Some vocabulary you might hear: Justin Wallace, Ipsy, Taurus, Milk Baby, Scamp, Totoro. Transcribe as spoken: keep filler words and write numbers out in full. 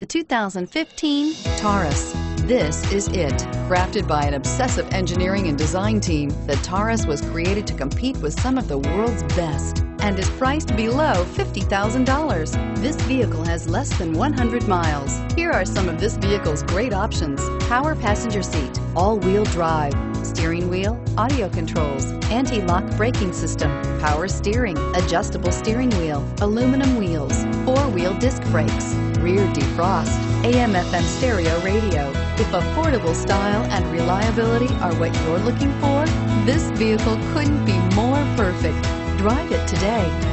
The two thousand fifteen Taurus. This is it. Crafted by an obsessive engineering and design team, the Taurus was created to compete with some of the world's best and is priced below fifty thousand dollars. This vehicle has less than one hundred miles. Here are some of this vehicle's great options: power passenger seat, all-wheel drive, steering wheel audio controls, anti-lock braking system, power steering, adjustable steering wheel, aluminum wheels, four-wheel disc brakes, rear defrost, A M F M stereo radio. If affordable style and reliability are what you're looking for, this vehicle couldn't be more perfect. Drive it today.